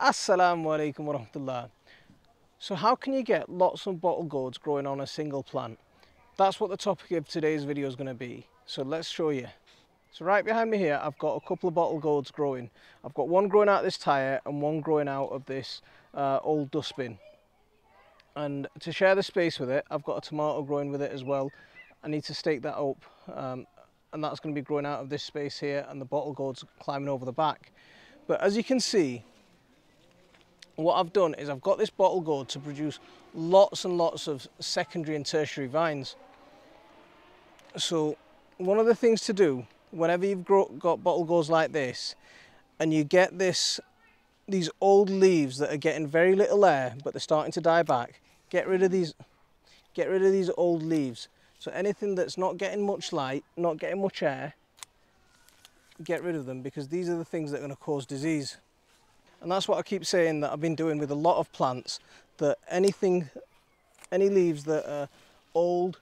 Assalamu alaikum wa rahmatullah. So how can you get lots of bottle gourds growing on a single plant? That's what the topic of today's video is going to be. So let's show you. So right behind me here, I've got a couple of bottle gourds growing. I've got one growing out of this tyre and one growing out of this old dustbin. And to share the space with it, I've got a tomato growing with it as well. I need to stake that up. And that's going to be growing out of this space here, and the bottle gourds climbing over the back. But as you can see, what I've done is I've got this bottle gourd to produce lots and lots of secondary and tertiary vines. So one of the things to do whenever you've got bottle gourds like this, and you get these old leaves that are getting very little air but they're starting to die back, get rid of these old leaves. So anything that's not getting much light, not getting much air, get rid of them, because these are the things that are going to cause disease. And that's what I keep saying that I've been doing with a lot of plants, that any leaves that are old,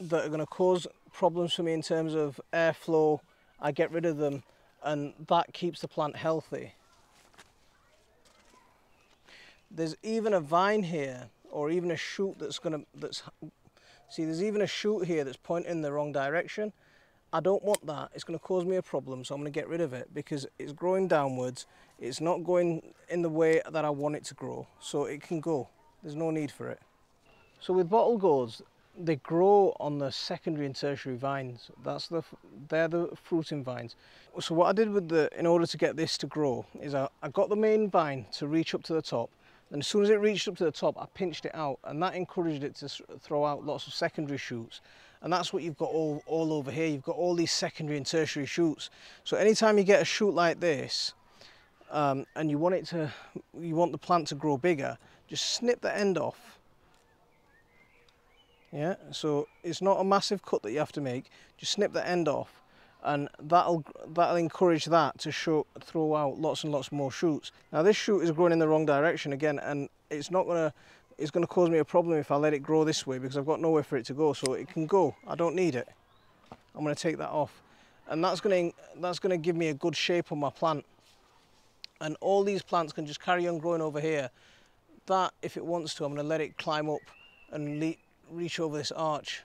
that are going to cause problems for me in terms of airflow, I get rid of them, and that keeps the plant healthy. There's even a vine here, or even a shoot there's even a shoot here that's pointing in the wrong direction. I don't want that. It's going to cause me a problem, so I'm going to get rid of it, because it's growing downwards. It's not going in the way that I want it to grow, so it can go. There's no need for it. So with bottle gourds, they grow on the secondary and tertiary vines. They're the fruiting vines. So what I did in order to get this to grow is I got the main vine to reach up to the top. And as soon as it reached up to the top, I pinched it out, and that encouraged it to throw out lots of secondary shoots. And that's what you've got all over here. You've got all these secondary and tertiary shoots. So anytime you get a shoot like this, and you want the plant to grow bigger, just snip the end off. Yeah, so it's not a massive cut that you have to make. Just snip the end off, and that'll encourage that to throw out lots and lots more shoots. Now this shoot is growing in the wrong direction again, and it's going to cause me a problem if I let it grow this way, because I've got nowhere for it to go, so it can go. I don't need it. I'm going to take that off, and that's going to give me a good shape on my plant, and all these plants can just carry on growing over here. That, if it wants to, I'm going to let it climb up and reach over this arch.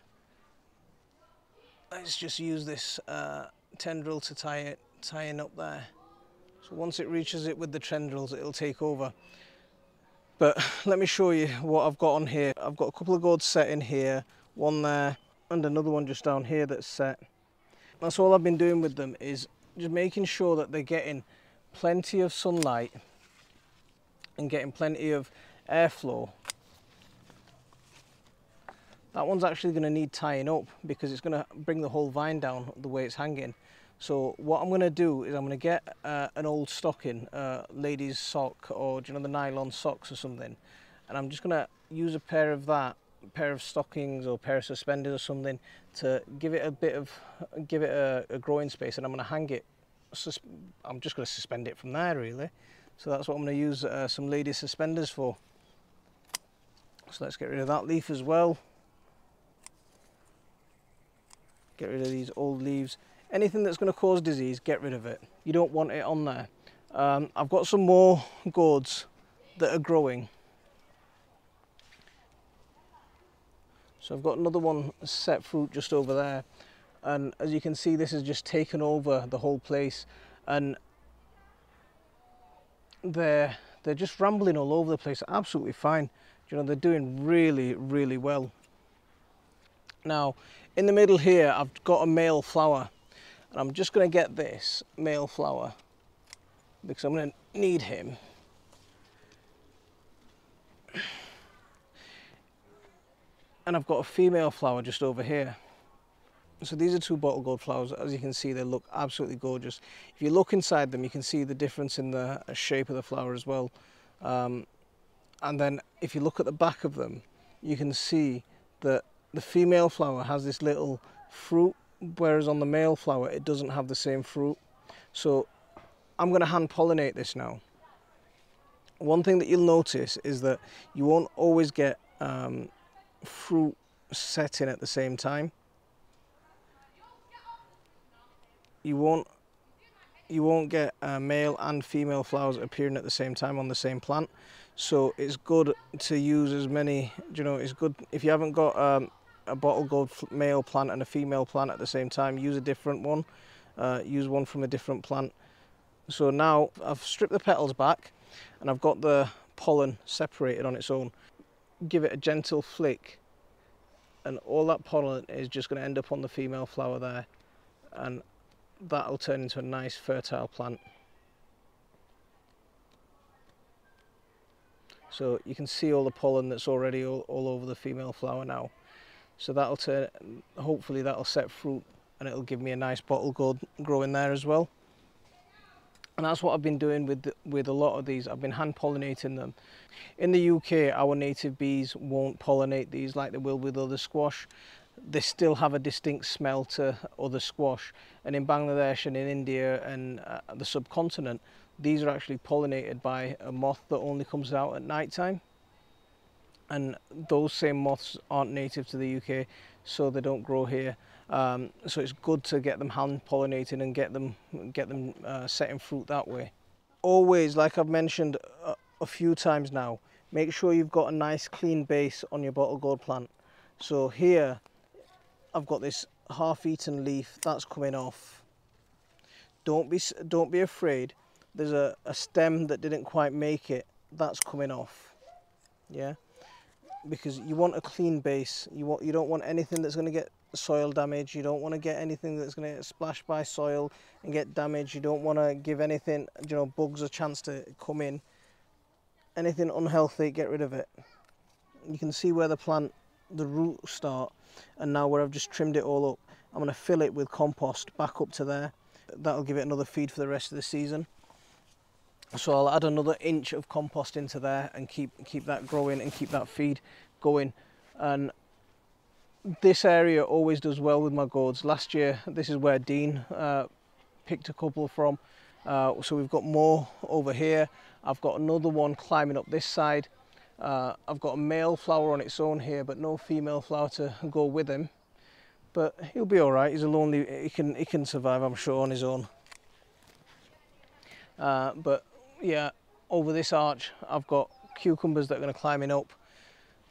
Let's just use this tendril to tie in up there. So once it reaches it with the tendrils, it'll take over. But let me show you what I've got on here. I've got a couple of gourds set in here, one there, and another one just down here that's set. That's all I've been doing with them, is just making sure that they're getting plenty of sunlight and getting plenty of airflow. That one's actually going to need tying up, because it's going to bring the whole vine down the way it's hanging. So what I'm going to do is I'm going to get an old stocking, ladies' sock, or the nylon socks or something, and I'm just going to use a pair of stockings or a pair of suspenders or something to give it a growing space, and I'm going to hang it. I'm just going to suspend it from there, really. So that's what I'm going to use some ladies' suspenders for. So let's get rid of that leaf as well. Get rid of these old leaves. Anything that's going to cause disease, get rid of it. You don't want it on there. I've got some more gourds that are growing. So I've got another one set fruit just over there. And as you can see, this has just taken over the whole place. And they're just rambling all over the place. Absolutely fine. They're doing really, really well. Now, in the middle here, I've got a male flower, and I'm just going to get this male flower because I'm going to need him. And I've got a female flower just over here. So these are two bottle gourd flowers. As you can see, they look absolutely gorgeous. If you look inside them, you can see the difference in the shape of the flower as well. And then if you look at the back of them, you can see that the female flower has this little fruit, whereas on the male flower it doesn't have the same fruit. So I'm going to hand pollinate this now. One thing that you'll notice is that you won't always get fruit setting at the same time. You won't you won't get male and female flowers appearing at the same time on the same plant. So it's good to use as many, you know, it's good if you haven't got a bottle gourd male plant and a female plant at the same time, use a different one, use one from a different plant. So now I've stripped the petals back and I've got the pollen separated on its own. Give it a gentle flick and all that pollen is just going to end up on the female flower there, and that'll turn into a nice fertile plant. So you can see all the pollen that's already all over the female flower now. So that'll turn, hopefully that'll set fruit and it'll give me a nice bottle gourd growing there as well. And that's what I've been doing with a lot of these. I've been hand pollinating them. In the UK, our native bees won't pollinate these like they will with other squash. They still have a distinct smell to other squash. And in Bangladesh and in India and the subcontinent, these are actually pollinated by a moth that only comes out at night time. And those same moths aren't native to the UK, so they don't grow here. So it's good to get them hand pollinating and get them setting fruit that way. Always, like I've mentioned a few times now, make sure you've got a nice clean base on your bottle gourd plant. So here I've got this half-eaten leaf that's coming off. Don't be afraid. There's a stem that didn't quite make it that's coming off. Yeah, because you want a clean base. You don't want anything that's going to get soil damage. You don't want to get anything that's going to get splashed by soil and get damaged. You don't want to give anything, you know, bugs a chance to come in. Anything unhealthy, get rid of it. You can see where the plant, the roots start, and now where I've just trimmed it all up, I'm going to fill it with compost back up to there. That'll give it another feed for the rest of the season. So I'll add another inch of compost into there and keep that growing and keep that feed going. And this area always does well with my gourds. Last year, this is where Dean picked a couple from. So we've got more over here. I've got another one climbing up this side. I've got a male flower on its own here, but no female flower to go with him. But he'll be all right. He's a lonely. He can survive, I'm sure, on his own. But yeah, over this arch, I've got cucumbers that are going to climb up.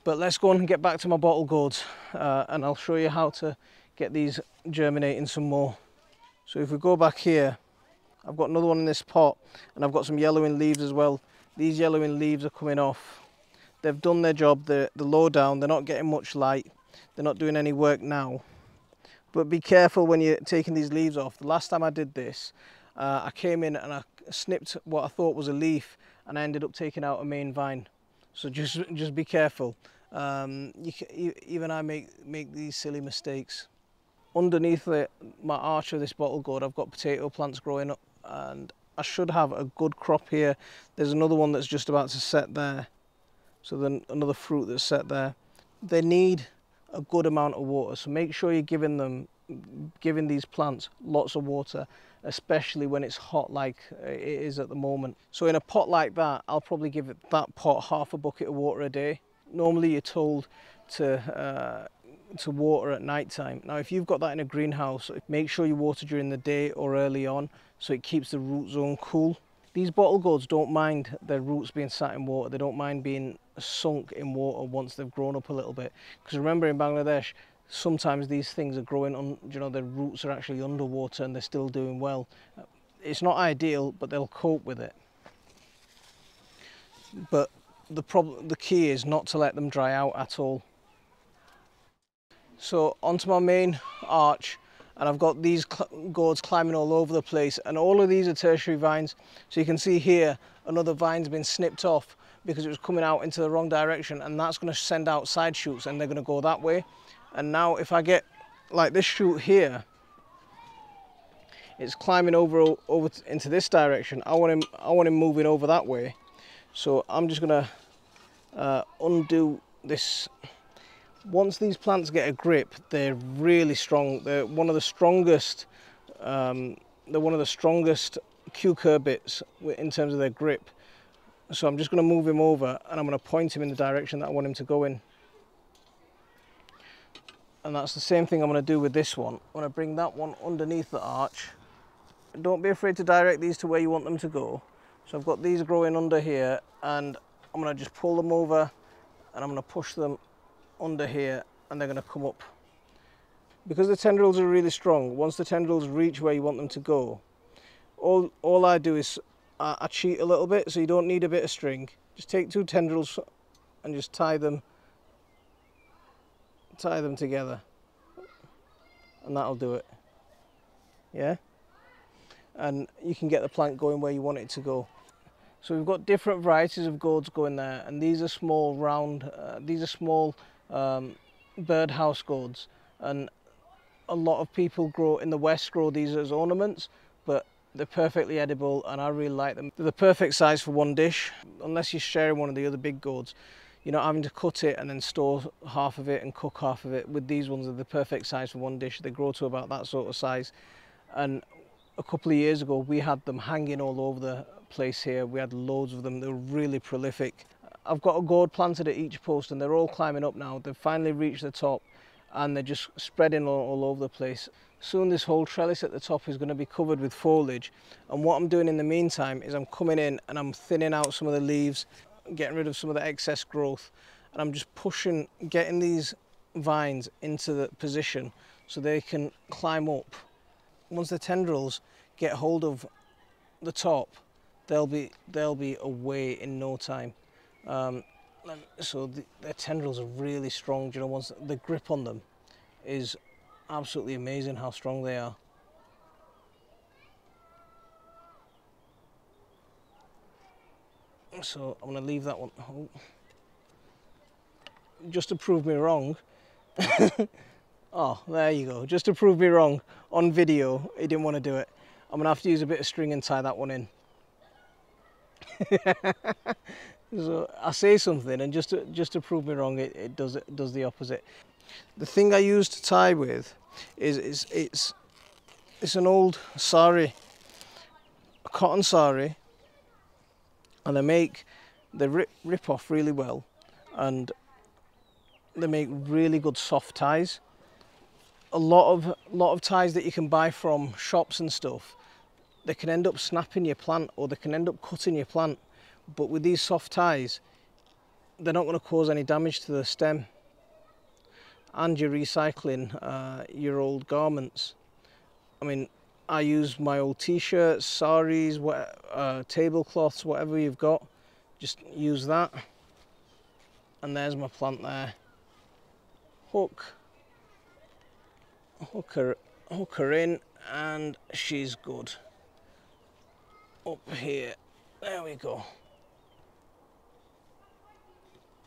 But let's go on and get back to my bottle gourds and I'll show you how to get these germinating some more. So if we go back here, I've got another one in this pot and I've got some yellowing leaves as well. These yellowing leaves are coming off. They've done their job, they're low down, they're not getting much light, they're not doing any work now. But be careful when you're taking these leaves off. The last time I did this, I came in and I snipped what I thought was a leaf and I ended up taking out a main vine. So just be careful. Even I make these silly mistakes. Underneath my arch of this bottle gourd, I've got potato plants growing up and I should have a good crop here. There's another one that's just about to set there. So then another fruit that's set there. They need a good amount of water. So make sure you're giving these plants lots of water, especially when it's hot like it is at the moment. So in a pot like that, I'll probably give it, that pot, half a bucket of water a day. Normally you're told to water at night time. Now if you've got that in a greenhouse, make sure you water during the day or early on so it keeps the root zone cool. These bottle gourds don't mind their roots being sat in water. They don't mind being sunk in water once they've grown up a little bit. Because remember, in Bangladesh, sometimes these things are growing on, you know, their roots are actually underwater and they're still doing well. It's not ideal, but they'll cope with it. But the key is not to let them dry out at all. So onto my main arch, and I've got these gourds climbing all over the place, and all of these are tertiary vines. So you can see here another vine's been snipped off because it was coming out into the wrong direction, and that's going to send out side shoots and they're going to go that way. And now if I get like this shoot here, it's climbing over into this direction. I want him moving over that way. So I'm just gonna undo this. Once these plants get a grip, they're really strong. They're one of the strongest. They're one of the strongest cucurbits in terms of their grip. So I'm just gonna move him over and I'm gonna point him in the direction that I want him to go in. And that's the same thing I'm going to do with this one. I'm going to bring that one underneath the arch Don't be afraid to direct these to where you want them to go. So I've got these growing under here, and I'm going to just pull them over and I'm going to push them under here, and they're going to come up. Because the tendrils are really strong, once the tendrils reach where you want them to go, all I do is I cheat a little bit, so you don't need a bit of string. Just take two tendrils and just tie them together, and that'll do it. Yeah, and you can get the plant going where you want it to go. So we've got different varieties of gourds going there, and these are small round, birdhouse gourds, and a lot of people in the West grow these as ornaments, but they're perfectly edible and I really like them. They're the perfect size for one dish, unless you're sharing one of the other big gourds. You're not having to cut it and then store half of it and cook half of it. With these ones, they're the perfect size for one dish. They grow to about that sort of size. And a couple of years ago, we had them hanging all over the place here. We had loads of them. They were really prolific. I've got a gourd planted at each post and they're all climbing up now. They've finally reached the top and they're just spreading all over the place. Soon this whole trellis at the top is going to be covered with foliage. And what I'm doing in the meantime is I'm coming in and I'm thinning out some of the leaves, getting rid of some of the excess growth, and I'm just getting these vines into the position so they can climb up. Once the tendrils get hold of the top, they'll be away in no time. So their tendrils are really strong. Do you know, once the grip on them is absolutely amazing how strong they are. So I'm going to leave that one. Oh. Just to prove me wrong. Oh, there you go. Just to prove me wrong on video, he didn't want to do it. I'm going to have to use a bit of string and tie that one in. So I say something, and just to prove me wrong, it does the opposite. The thing I use to tie with is an old sari, a cotton sari. And they rip off really well, and they make really good soft ties. A lot of ties that you can buy from shops and stuff, they can end up snapping your plant or they can end up cutting your plant. But with these soft ties, they're not going to cause any damage to the stem. And you're recycling your old garments. I mean, I use my old t-shirts, saris, tablecloths, whatever you've got. Just use that. And there's my plant there. Hook her in, and she's good. Up here, there we go.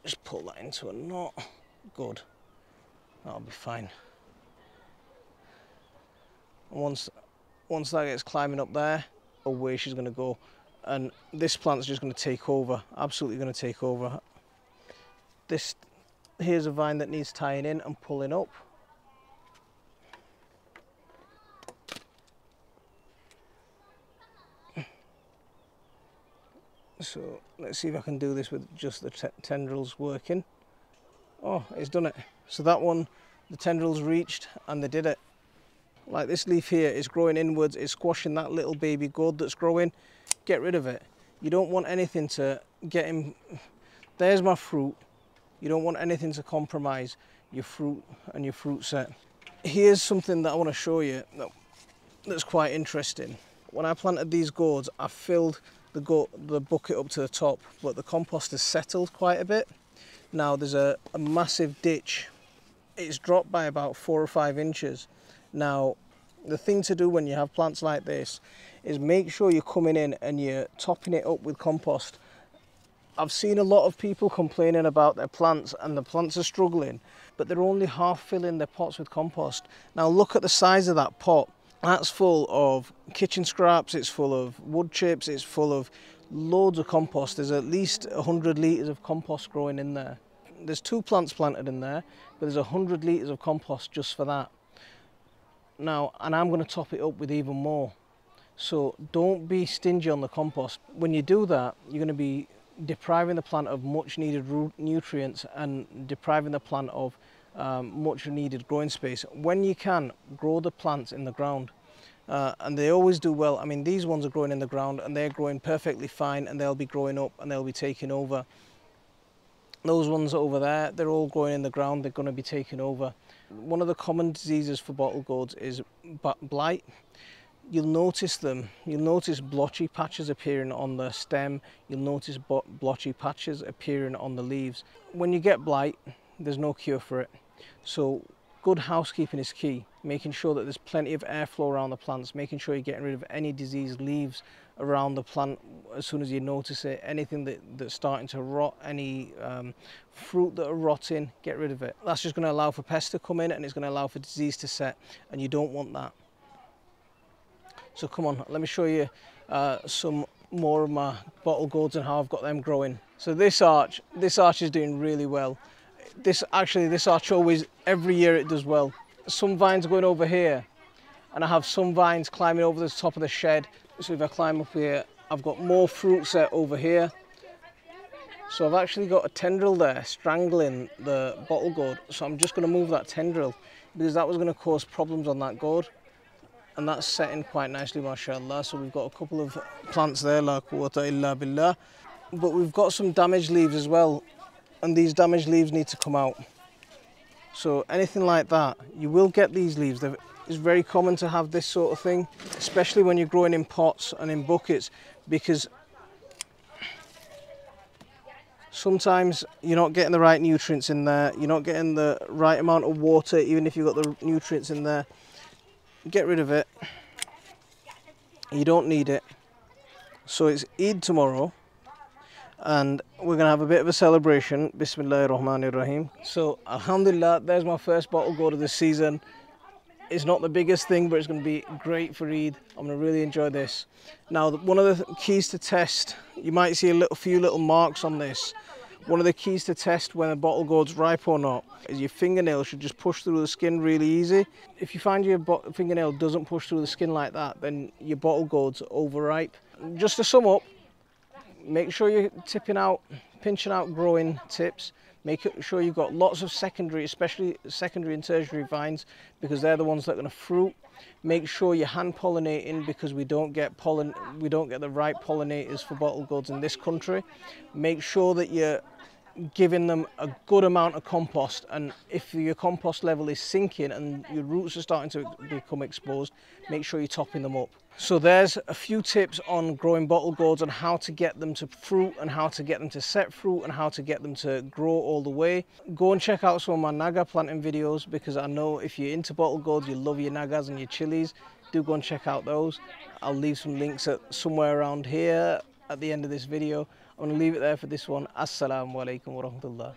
Just pull that into a knot. Good, that'll be fine. And once that gets climbing up there, away she's going to go. And this plant's just going to take over, absolutely going to take over. Here's a vine that needs tying in and pulling up. So let's see if I can do this with just the tendrils working. Oh, it's done it. So that one, the tendrils reached and they did it. Like this leaf here is growing inwards, it's squashing that little baby gourd that's growing. Get rid of it. You don't want anything to get in. There's my fruit. You don't want anything to compromise your fruit and your fruit set. Here's something that I want to show you that's quite interesting. When I planted these gourds, I filled the bucket up to the top, but the compost has settled quite a bit. Now there's a massive ditch. It's dropped by about 4 or 5 inches. Now, the thing to do when you have plants like this is make sure you're coming in and you're topping it up with compost. I've seen a lot of people complaining about their plants and the plants are struggling, but they're only half filling their pots with compost. Now look at the size of that pot. That's full of kitchen scraps, it's full of wood chips, it's full of loads of compost. There's at least 100 litres of compost growing in there. There's 2 plants planted in there, but there's 100 litres of compost just for that. Now, and I'm going to top it up with even more. So don't be stingy on the compost. When you do that, you're going to be depriving the plant of much needed root nutrients and depriving the plant of much needed growing space. When you can, grow the plants in the ground. and they always do well. I mean, these ones are growing in the ground and they're growing perfectly fine, and they'll be growing up and they'll be taking over. Those ones over there, they're all growing in the ground, they're going to be taking over. One of the common diseases for bottle gourds is blight. You'll notice them, you'll notice blotchy patches appearing on the stem, you'll notice blotchy patches appearing on the leaves. When you get blight, there's no cure for it. So good housekeeping is key, making sure that there's plenty of airflow around the plants, making sure you're getting rid of any diseased leaves around the plant as soon as you notice it, anything that's starting to rot, any fruit that are rotting, get rid of it. That's just going to allow for pests to come in, and it's going to allow for disease to set, and you don't want that. So come on, let me show you some more of my bottle gourds and how I've got them growing. So this arch is doing really well. This arch always, every year it does well. Some vines going over here, and I have some vines climbing over the top of the shed. So if I climb up here, I've got more fruit set over here. So I've actually got a tendril there strangling the bottle gourd. So I'm just going to move that tendril, because that was going to cause problems on that gourd. And that's setting quite nicely, mashallah. So we've got a couple of plants there, la quwwata illa billah. But we've got some damaged leaves as well, and these damaged leaves need to come out. So anything like that, you will get these leaves. It's very common to have this sort of thing, especially when you're growing in pots and in buckets, because sometimes you're not getting the right nutrients in there, you're not getting the right amount of water, even if you've got the nutrients in there. Get rid of it, you don't need it. So it's Eid tomorrow, and we're gonna have a bit of a celebration. Bismillahir Rahmanir Rahim. So alhamdulillah, there's my first bottle gourd of the season. It's not the biggest thing, but it's gonna be great for Eid. I'm gonna really enjoy this. Now, one of the keys to test, you might see a few little marks on this. One of the keys to test when a bottle gourd's ripe or not is your fingernail should just push through the skin really easy. If you find your fingernail doesn't push through the skin like that, then your bottle gourd's overripe. Just to sum up, make sure you're tipping out, pinching out growing tips. Make sure you've got lots of secondary, especially secondary and tertiary vines, because they're the ones that are going to fruit. Make sure you're hand pollinating, because we don't get the right pollinators for bottle gourds in this country. Make sure that you're giving them a good amount of compost, and if your compost level is sinking and your roots are starting to become exposed, make sure you're topping them up. So there's a few tips on growing bottle gourds and how to get them to fruit and how to get them to set fruit and how to get them to grow all the way. Go and check out some of my naga planting videos, because I know if you're into bottle gourds, you love your nagas and your chilies. Do go and check out those. I'll leave some links somewhere around here at the end of this video. I'm going to leave it there for this one. Assalamu alaikum wa rahmatullah.